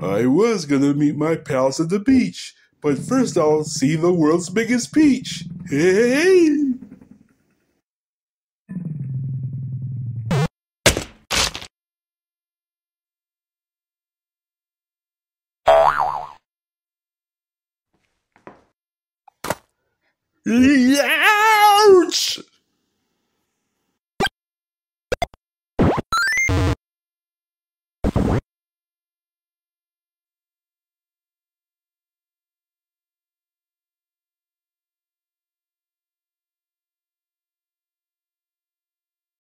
I was gonna meet my pals at the beach, but first I'll see the world's biggest peach. Hey! Ouch!